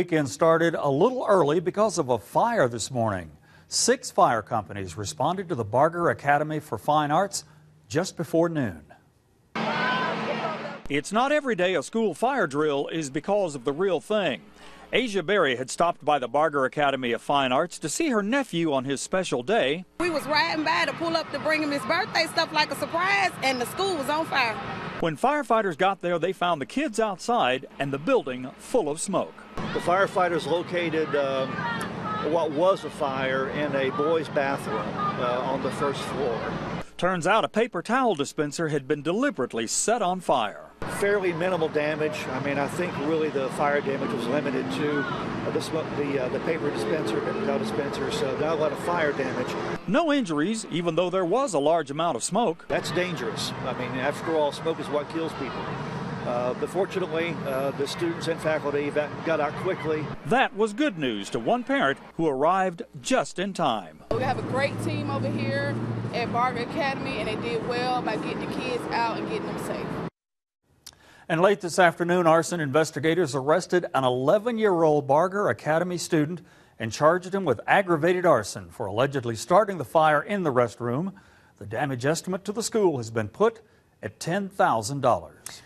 Weekend started a little early because of a fire this morning. 6 fire companies responded to the Barger Academy for Fine Arts just before noon. It's not every day a school fire drill is because of the real thing. Asia Berry had stopped by the Barger Academy of Fine Arts to see her nephew on his special day. We was riding by to pull up to bring him his birthday stuff like a surprise, and the school was on fire. When firefighters got there, they found the kids outside and the building full of smoke. The firefighters located what was a fire in a boys' bathroom on the 1st floor. Turns out a paper towel dispenser had been deliberately set on fire. Fairly minimal damage. I mean, I think really the fire damage was limited to the paper dispenser, paper towel dispenser, so not a lot of fire damage. No injuries, even though there was a large amount of smoke. That's dangerous. I mean, after all, smoke is what kills people. But fortunately, the students and faculty got out quickly. That was good news to one parent who arrived just in time. We have a great team over here at Barger Academy, and they did well by getting the kids out and getting them safe. And late this afternoon, arson investigators arrested an 11-year-old Barger Academy student and charged him with aggravated arson for allegedly starting the fire in the restroom. The damage estimate to the school has been put at $10,000.